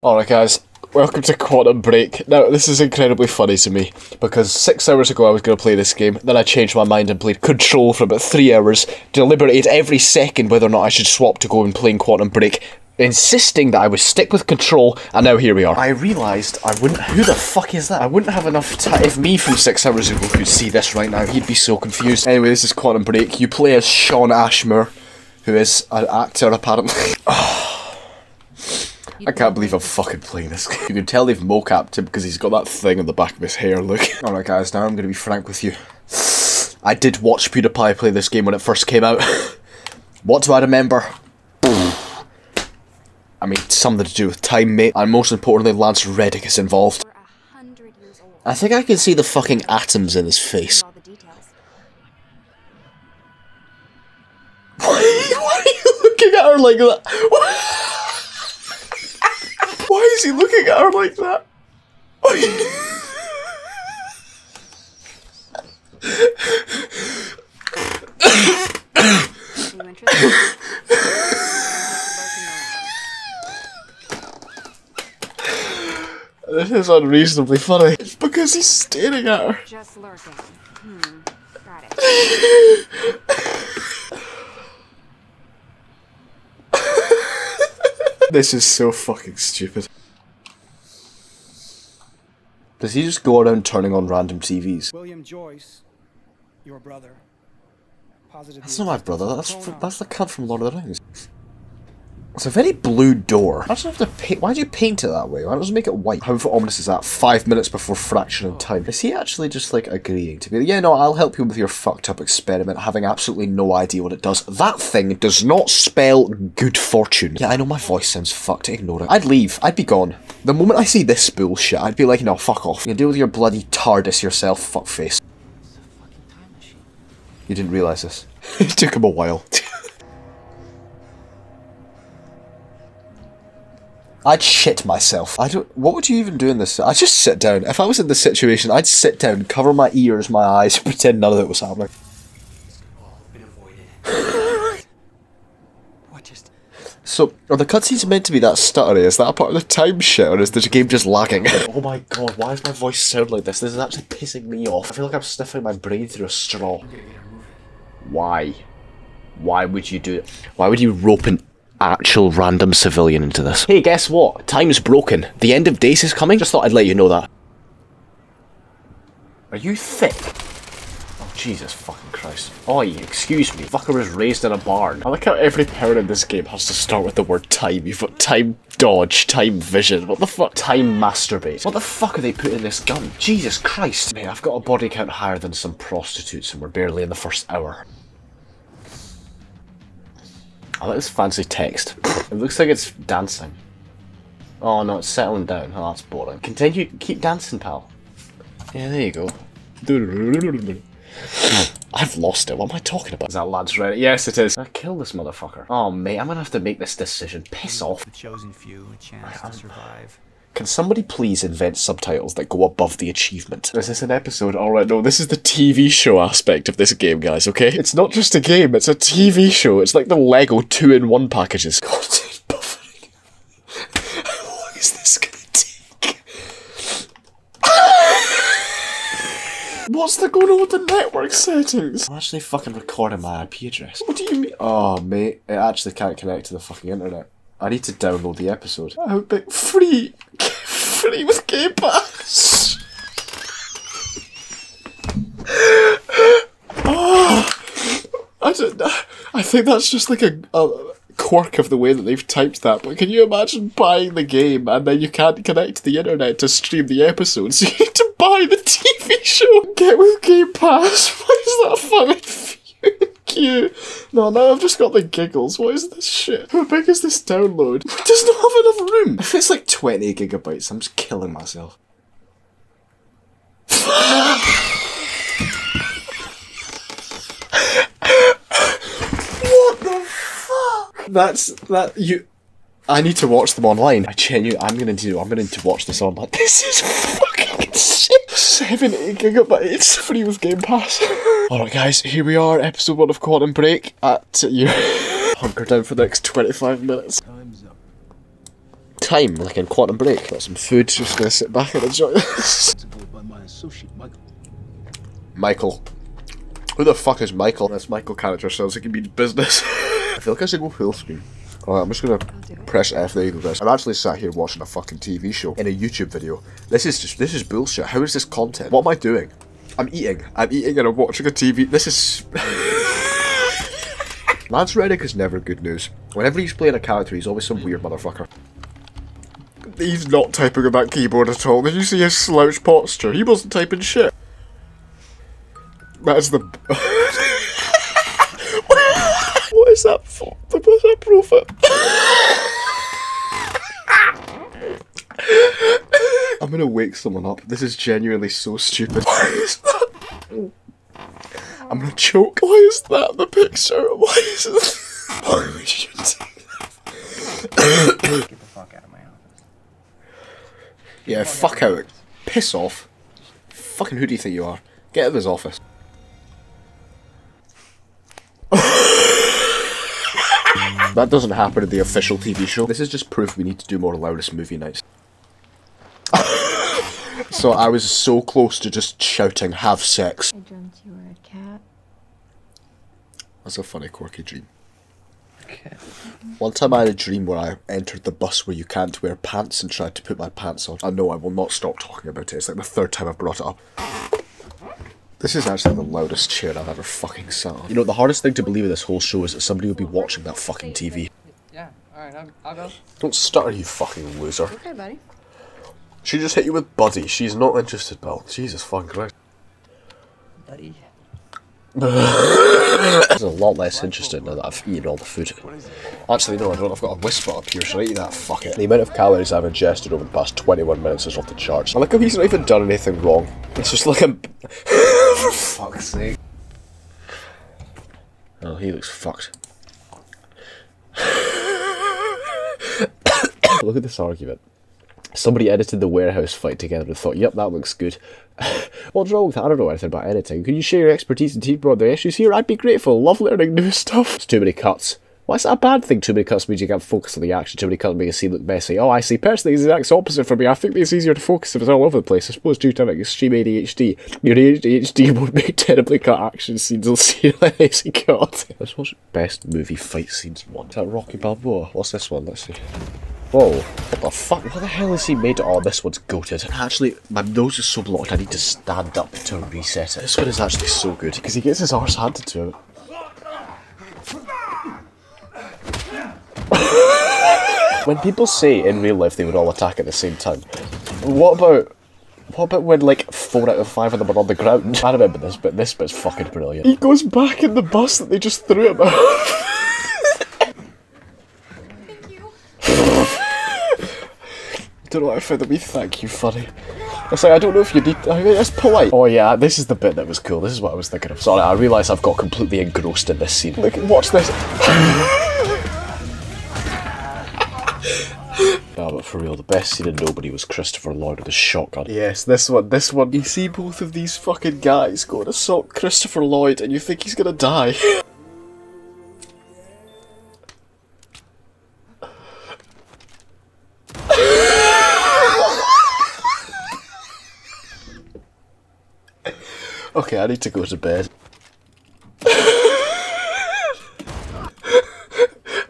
Alright guys, welcome to Quantum Break. Now this is incredibly funny to me, because 6 hours ago I was going to play this game, then I changed my mind and played Control for about 3 hours, deliberated every second whether or not I should swap to go and playing Quantum Break, insisting that I would stick with Control, and now here we are. I realised I wouldn't- who the fuck is that? I wouldn't have enough time- if me from 6 hours ago could see this right now, he'd be so confused. Anyway, this is Quantum Break. You play as Shawn Ashmore, who is an actor apparently. I can't believe I'm fucking playing this game. You can tell they've mocapped him because he's got that thing on the back of his hair, look. Alright guys, now I'm going to be frank with you. I did watch PewDiePie play this game when it first came out. What do I remember? I mean, something to do with time, mate. And most importantly, Lance Reddick is involved. I think I can see the fucking atoms in his face. Why are you looking at her like that? What? Why is he looking at her like that? This is unreasonably funny. It's because he's staring at her. Just lurking. Got it. This is so fucking stupid. Does he just go around turning on random TVs? William Joyce, your brother. That's not my brother, that's the cunt from Lord of the Rings. It's a very blue door. I just have to paint. Why do you paint it that way? Why doesn't it make it white? How ominous is that? 5 minutes before fraction in time. Is he actually just like agreeing to be like, yeah, no, I'll help you with your fucked up experiment, having absolutely no idea what it does. That thing does not spell good fortune. Yeah, I know my voice sounds fucked, ignore it. I'd leave, I'd be gone. The moment I see this bullshit, I'd be like, no, fuck off. You deal with your bloody TARDIS yourself, fuckface. You didn't realise this. It took him a while. I'd shit myself. I don't- what would you even do in this? I'd just sit down. If I was in this situation, I'd sit down, cover my ears, my eyes, and pretend none of it was happening. So, are the cutscenes meant to be that stuttery? Is that a part of the time shit, or is the game just lagging? Oh my god, why does my voice sound like this? This is actually pissing me off. I feel like I'm sniffing my brain through a straw. Why? Why would you do it? Why would you rope an actual random civilian into this? Hey, guess what? Time's broken. The end of days is coming. Just thought I'd let you know that. Are you thick? Oh, Jesus fucking Christ. Oi, excuse me. Fucker was raised in a barn. I like how every parent in this game has to start with the word time. You've got time dodge, time vision, what the fuck? Time masturbate. What the fuck are they putting in this gun? Jesus Christ. Man, I've got a body count higher than some prostitutes and we're barely in the first hour. I like this fancy text. It looks like it's dancing. Oh no, it's settling down. Oh, that's boring. Continue, keep dancing, pal. Yeah, there you go. I've lost it, what am I talking about? Is that Lance Reddick? Yes, it is. I kill this motherfucker. Oh mate, I'm gonna have to make this decision. Piss off. The chosen few, a chance to survive. Can somebody please invent subtitles that go above the achievement? Is this an episode? Alright, no, this is the TV show aspect of this game, guys, okay? It's not just a game, it's a TV show. It's like the Lego 2-in-1 packages. God, it's buffering. How long is this gonna take? What's the going on with the network settings? I'm actually fucking recording my IP address. What do you mean? Oh, mate, it actually can't connect to the fucking internet. I need to download the episode. How big? Free! Free with Game Pass! Oh, I don't know. I think that's just like a quirk of the way that they've typed that, but can you imagine buying the game and then you can't connect to the internet to stream the episode, so you need to buy the TV show? Get with Game Pass! Why is that funny? You. No, now I've just got the giggles. What is this shit? How big is this download? It does not have enough room. If it's like 20 gigabytes, I'm just killing myself. What the fuck? I need to watch them online. I genuinely, I'm gonna need to watch this online. This is fucking shit. 78 gigabytes free with Game Pass. Alright guys, here we are, episode 1 of Quantum Break. Hunker down for the next 25 minutes. Time's up. time, like in Quantum Break. Got some food, just gonna sit back and enjoy this. By my associate, Michael. Who the fuck is Michael? That's Michael character, so it can be business. I feel like I should go full screen. Alright, I'm just gonna press F there, you do this. I'm actually sat here watching a fucking TV show in a YouTube video. This is bullshit. How is this content? What am I doing? I'm eating and I'm watching a TV. This is... Lance Reddick is never good news. Whenever he's playing a character, he's always some weird motherfucker. He's not typing on that keyboard at all. Did you see his slouch posture? He wasn't typing shit. That's the... What is that for? What is that profit? I'm gonna wake someone up. This is genuinely so stupid. Why is that? I'm gonna choke. Why is that the picture? Why is it? Why would you take that? Get the fuck out of my office. Yeah, fuck out. Piss off. Fucking who do you think you are? Get out of his office. That doesn't happen in the official TV show. This is just proof we need to do more Lawrus movie nights. So I was so close to just shouting, have sex. I dreamt you were a cat. That's a funny, quirky dream. Okay. One time I had a dream where I entered the bus where you can't wear pants and tried to put my pants on. I know I will not stop talking about it. It's like the third time I've brought it up. This is actually the loudest chair I've ever fucking sat on. You know, the hardest thing to believe in this whole show is that somebody will be watching that fucking TV. Yeah, alright, I'll go. Don't stutter, you fucking loser. Okay, buddy. She just hit you with buddy. She's not interested, pal. Jesus fucking Christ. Buddy. This is a lot less interesting now that I've eaten all the food. Actually, no, I don't. I've got a whisper up here, so I eat that. Fuck it. The amount of calories I've ingested over the past 21 minutes is off the charts. I like how he's not even done anything wrong. It's just like I'm... For fuck's sake. Oh, he looks fucked. Look at this argument. Somebody edited the warehouse fight together and thought, yep, that looks good. What's wrong with that? I don't know anything about editing. Can you share your expertise and teach broader issues here? I'd be grateful. Love learning new stuff. It's too many cuts. Why is that a bad thing? Too many cuts means you can't focus on the action. Too many cuts make a scene look messy. Oh, I see. Personally, it's the exact opposite for me. I think it's easier to focus if it's all over the place. I suppose due to having extreme ADHD, your ADHD won't make terribly cut action scenes and see like this. God. Let's watch best movie fight scenes one. Is that Rocky Balboa? What's this one? Let's see. Whoa, what the fuck? What the hell is he made? Oh, this one's goated. Actually, my nose is so blocked I need to stand up to reset it. This one is actually so good because he gets his arse handed to him. When people say in real life they would all attack at the same time, what about when like 4 out of 5 of them are on the ground? I remember this bit. This bit's fucking brilliant. He goes back in the bus that they just threw him out. I don't know what I found the wee thank you funny. It's like, I don't know if you need to, I mean, that's polite. Oh yeah, this is the bit that was cool. This is what I was thinking of. Sorry, I realise I've got completely engrossed in this scene. Look, watch this. No, but for real, the best scene in Nobody was Christopher Lloyd with a shotgun. Yes, this one. You see both of these fucking guys go and assault Christopher Lloyd and you think he's gonna die. Okay, I need to go to bed.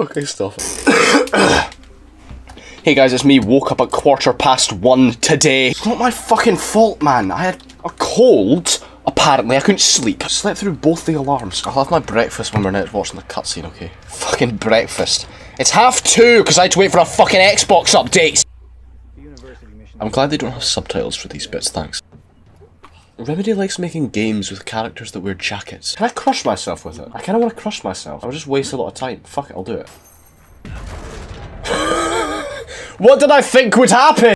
Okay, stop. Hey guys, it's me. Woke up at 1:15 today. It's not my fucking fault, man. I had a cold. Apparently, I couldn't sleep. I slept through both the alarms. I'll have my breakfast when we're not watching the cutscene, okay? Fucking breakfast. It's 2:30 because I had to wait for a fucking Xbox update. I'm glad they don't have subtitles for these bits, thanks. Remedy likes making games with characters that wear jackets. Can I crush myself with it? I kinda wanna crush myself. I'll just waste a lot of time. Fuck it, I'll do it. What did I think would happen?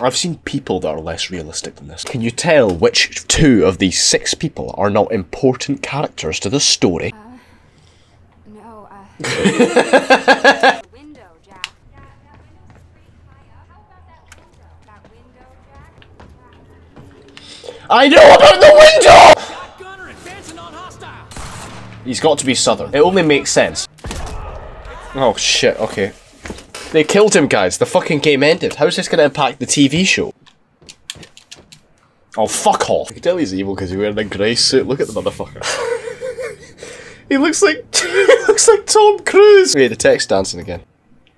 I've seen people that are less realistic than this. Can you tell which 2 of these 6 people are not important characters to the story? No. I know about the window! He's got to be Southern. It only makes sense. Oh shit, okay. They killed him, guys. The fucking game ended. How is this going to impact the TV show? Oh, fuck off. I can tell he's evil because he's wearing a grey suit. Look at the motherfucker. He looks like... he looks like Tom Cruise. Wait, the tech's dancing again.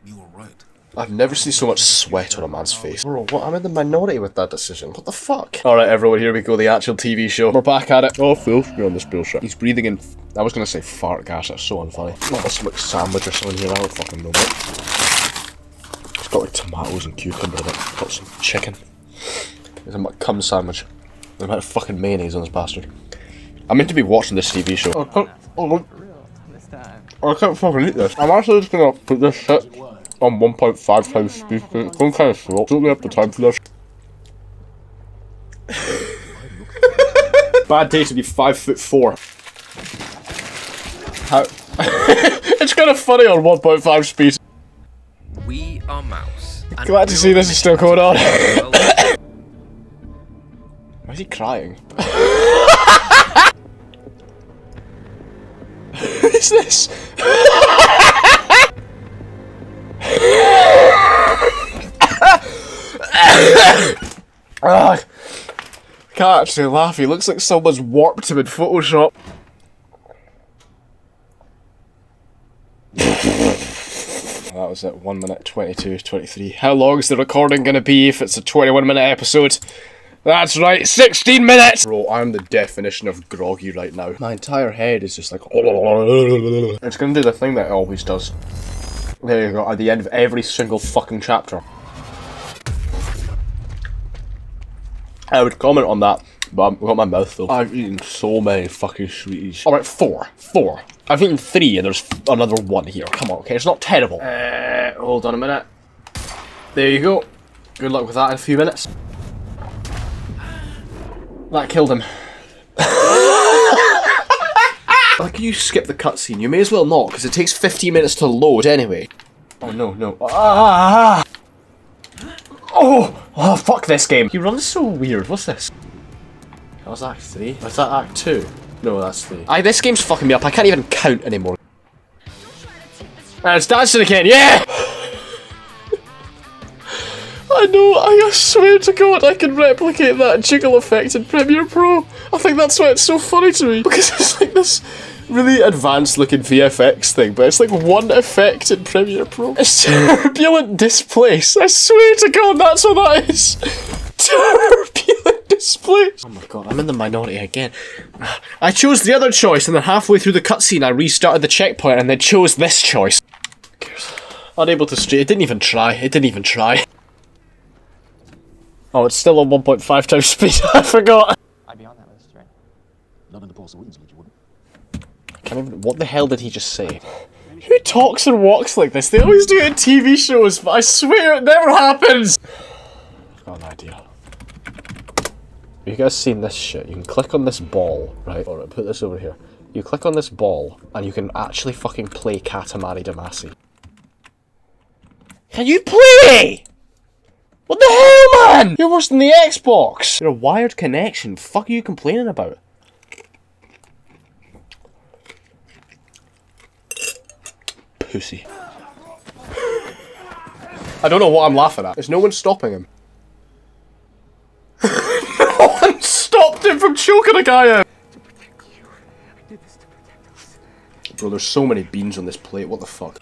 You were right. I've never seen so much sweat on a man's face. Bro, what? I'm in the minority with that decision. What the fuck? Alright, everyone, here we go. The actual TV show. We're back at it. Oh, full screen on this bullshit. He's breathing in... I was going to say fart gas. That's so unfunny. Not a smoke sandwich or something here. I don't fucking know it. It's got like tomatoes and cucumber in it. It's got some chicken. It's a cum sandwich. The amount of fucking mayonnaise on this bastard. I'm meant to be watching this TV show. I can't fucking eat this. I'm actually just gonna put this shit on 1.5 times speed. It's going kind of slow. Don't we have the time for this? Bad day to be 5'4". How? It's kind of funny on 1.5 speed. We are mouse. Glad to see this is still going on. Why is he crying? What is this? I can't actually laugh. He looks like someone's warped him in Photoshop. That was at 1 minute 22, 23. How long is the recording going to be if it's a 21-minute episode? That's right, 16 minutes! Bro, I'm the definition of groggy right now. My entire head is just like... It's gonna do the thing that it always does. There you go, at the end of every single fucking chapter. I would comment on that, but I've got my mouth full. I've eaten so many fucking sweeties. Alright, four. I've eaten 3 and there's another 1 here. Come on, okay, it's not terrible. Hold on a minute. There you go. Good luck with that in a few minutes. That killed him. Like, you skip the cutscene. You may as well not, because it takes 15 minutes to load anyway. Oh no, no. Ah! Oh, fuck this game. He runs so weird. What's this? That was Act 3. Was that Act 2? No, that's 3. This game's fucking me up. I can't even count anymore. And it's dancing again. Yeah! I know, I swear to God I can replicate that jiggle effect in Premiere Pro. I think that's why it's so funny to me, because it's like this really advanced looking VFX thing, but it's like one effect in Premiere Pro. It's turbulent displace. I swear to God that's what that is. Turbulent displace. Oh my God, I'm in the minority again. I chose the other choice and then halfway through the cutscene I restarted the checkpoint and then chose this choice. Unable to straight, it didn't even try. Oh, it's still on 1.5 times speed. I forgot. I'd be on that with a string. Not in the Paul Serene's, but you wouldn't. I can't even. What the hell did he just say? Who talks and walks like this? They always do it in TV shows, but I swear it never happens. I've got an idea. You guys seen this shit? You can click on this ball, right? All right, put this over here. You click on this ball, and you can actually fucking play Katamari Damacy. Can you play? What the hell, man? You're worse than the Xbox. You're a wired connection. Fuck are you complaining about? Pussy. I don't know what I'm laughing at. There's no one stopping him. No one stopped him from choking a guy out. To protect you. I did this to protect us. Bro, there's so many beans on this plate. What the fuck?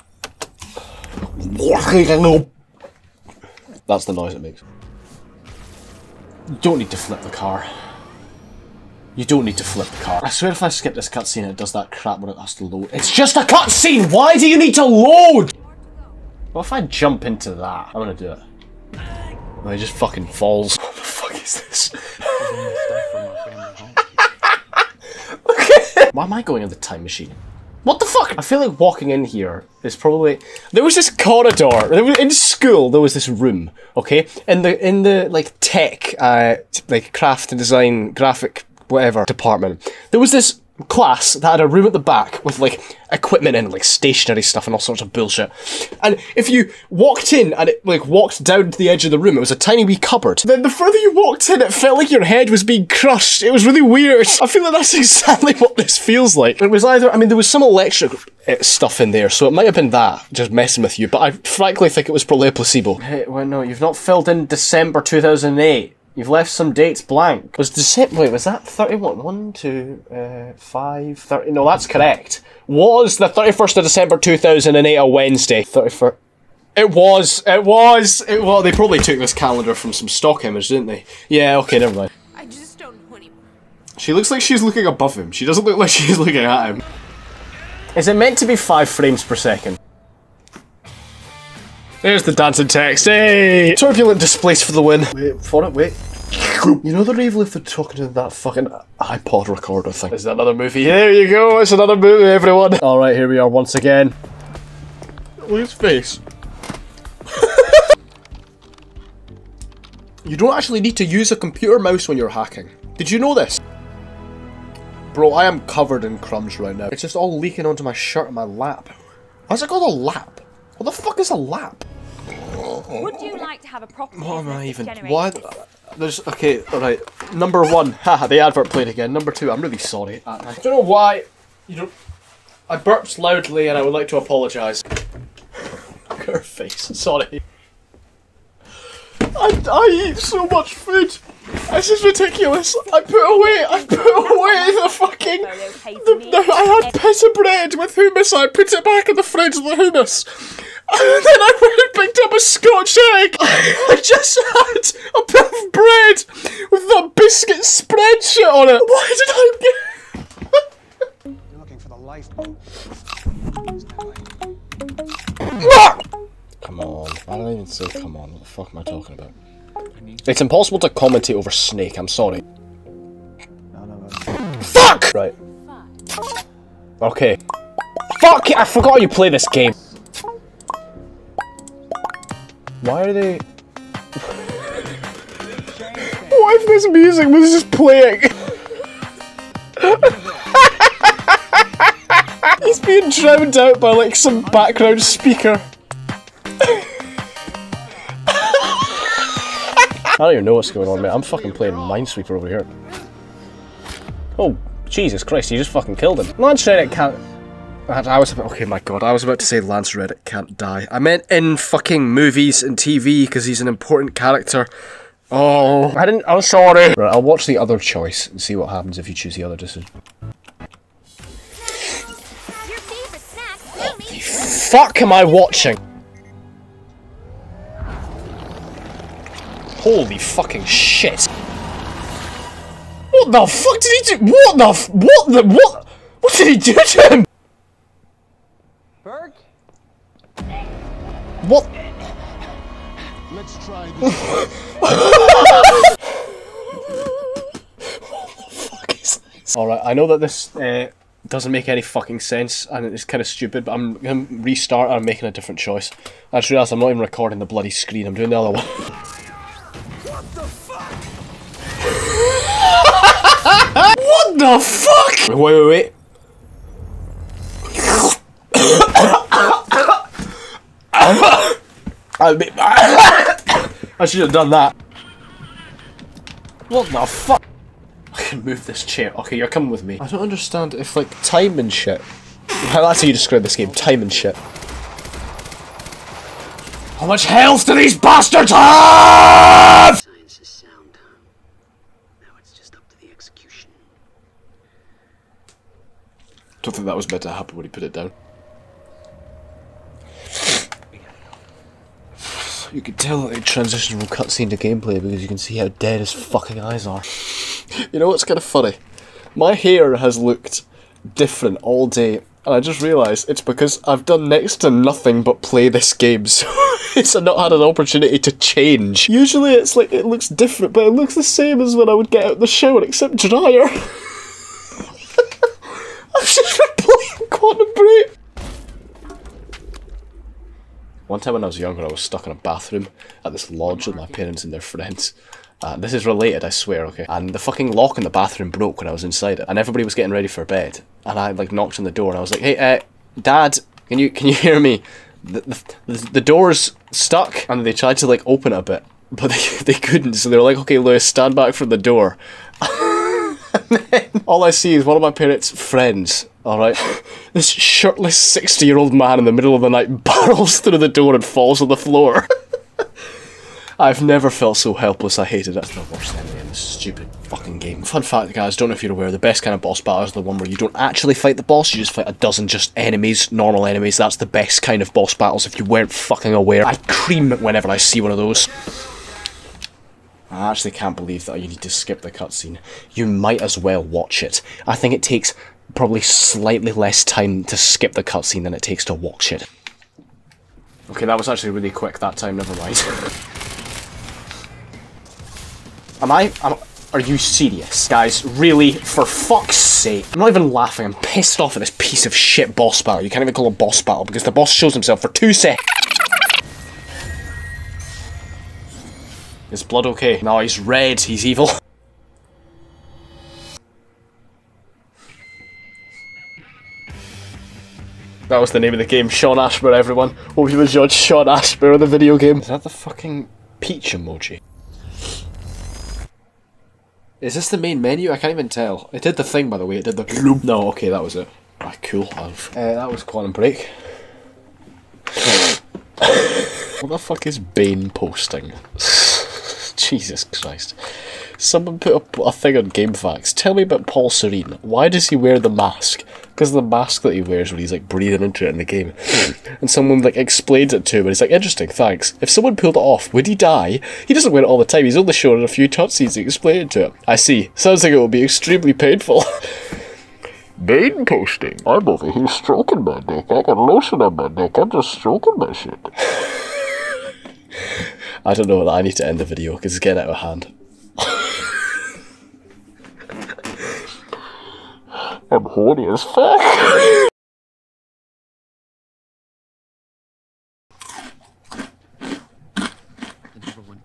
That's the noise it makes. You don't need to flip the car. You don't need to flip the car. I swear if I skip this cutscene it does that crap when it has to load. It's just a cutscene! Why do you need to load?! What if I jump into that? I'm gonna do it. Oh, he just fucking falls. What the fuck is this? Okay. Why am I going in the time machine? What the fuck? I feel like walking in here is probably... There was this corridor. In school, there was this room, okay? In the like, tech, like, craft and design, graphic, whatever, department. There was this class that had a room at the back with like equipment and like stationary stuff and all sorts of bullshit. And if you walked in and it like walked down to the edge of the room, it was a tiny wee cupboard. Then the further you walked in, it felt like your head was being crushed. It was really weird. I feel like that's exactly what this feels like. It was either, I mean, there was some electric stuff in there, so it might have been that, just messing with you, but I frankly think it was probably a placebo. Hey, well, no, you've not filled in December 2008. You've left some dates blank. Was December, wait, was that 31? 1, 2, 5, 30, no, that's correct. Was the 31st of December 2008 a Wednesday? 31st. It was. Well, they probably took this calendar from some stock image, didn't they? Yeah, okay, never mind. I just don't know anymore. She looks like she's looking above him. She doesn't look like she's looking at him. Is it meant to be 5 frames per second? There's the dancing text, hey! Turbulent displays for the win. Wait for it, wait. You know the evil if they're talking to that fucking iPod recorder thing. Is that another movie? There you go, it's another movie, everyone. Alright, here we are once again. Look at his face. You don't actually need to use a computer mouse when you're hacking. Did you know this? Bro, I am covered in crumbs right now. It's just all leaking onto my shirt and my lap. Why's it called a lap? What the fuck is a lap? Would you like to have a property? What am I even? What? There's okay. All right. Number one. Haha. The advert played again. Number two. I'm really sorry. I don't know why. You don't. I burped loudly, and I would like to apologise. Look at her face. Sorry. I eat so much food. This is ridiculous. I put away the fucking... I had pita bread with hummus. I put it back in the fridge with the hummus. And then I went and picked up a Scotch egg. I just had a bit of bread with that biscuit spread shit on it. Why did I get... You're looking for the lifeboat. Come on. I don't even say come on. What the fuck am I talking about? It's impossible to commentate over Snake, I'm sorry. No. Fuck! Right. Okay. Fuck it, I forgot you play this game. Why are they... What if this music was just playing? He's being drowned out by like some background speaker. I don't even know what's going on, mate. I'm fucking playing Minesweeper over here. Oh, Jesus Christ, you just fucking killed him. Lance Reddick can't... okay, my God, I was about to say Lance Reddick can't die. I meant in fucking movies and TV, because he's an important character. Oh, I'm sorry. Right, I'll watch the other choice and see what happens if you choose the other decision. What the fuck am I watching? Holy fucking shit. What the fuck did he do? What did he do to him? Berg? What? Let's try this. What the fuck is this? Alright, I know that this doesn't make any fucking sense and it's kind of stupid, but I'm gonna restart and I'm making a different choice. I just realised I'm not even recording the bloody screen, I'm doing the other one. What the fuck? Wait. I should have done that. What the fuck? I can move this chair. Okay, you're coming with me. I don't understand if, like, time and shit. That's how you describe this game, time and shit. How much health do these bastards have? I don't think that was meant to happen when he put it down. You can tell that it transitioned from cutscene to gameplay because you can see how dead his fucking eyes are. You know what's kind of funny? My hair has looked different all day, and I just realised it's because I've done next to nothing but play this game, so it's not had an opportunity to change. Usually it's like it looks different, but it looks the same as when I would get out of the shower, except drier. I've just been playing Quantum Break! One time when I was younger, I was stuck in a bathroom at this lodge with my parents and their friends. This is related, I swear, okay? And the fucking lock in the bathroom broke when I was inside it, and everybody was getting ready for bed. And I, like, knocked on the door, and I was like, hey, Dad, can you hear me? The door's stuck. And they tried to, like, open it a bit, but they couldn't, so they were like, okay, Lewis, stand back from the door. And then all I see is one of my parents' friends, alright? This shirtless 60-year-old man in the middle of the night barrels through the door and falls on the floor. I've never felt so helpless, I hated it. It's the worst enemy in this stupid fucking game. Fun fact, guys, don't know if you're aware, the best kind of boss battle is the one where you don't actually fight the boss, you just fight a dozen just enemies, normal enemies. That's the best kind of boss battles, if you weren't fucking aware. I cream it whenever I see one of those. I actually can't believe that you need to skip the cutscene. You might as well watch it. I think it takes probably slightly less time to skip the cutscene than it takes to watch it. Okay, that was actually really quick that time, never mind. Are you serious? Guys, really, for fuck's sake. I'm not even laughing, I'm pissed off at this piece of shit boss battle. You can't even call a boss battle because the boss shows himself for 2 seconds. Is blood okay? No, he's red, he's evil. That was the name of the game, Shawn Ashmore, everyone. Hope you enjoyed Shawn Ashmore in the video game. Is that the fucking peach emoji? Is this the main menu? I can't even tell. It did the thing, by the way, it did the... No, okay, that was it. Ah, cool. That was Quantum Break. What the fuck is Baneposting? Jesus Christ. Someone put up a thing on GameFAQs. Tell me about Paul Serene. Why does he wear the mask? Because the mask that he wears when he's like breathing into it in the game. And someone like explains it to him and he's like, interesting, thanks. If someone pulled it off, would he die? He doesn't wear it all the time, he's only shown in a few cutscenes to explain it to him. I see. Sounds like it will be extremely painful. Baneposting. I'm over here stroking my dick. I got lotion on my dick. I'm just stroking my shit. I don't know that I need to end the video because it's getting out of hand. I'm horny as fuck.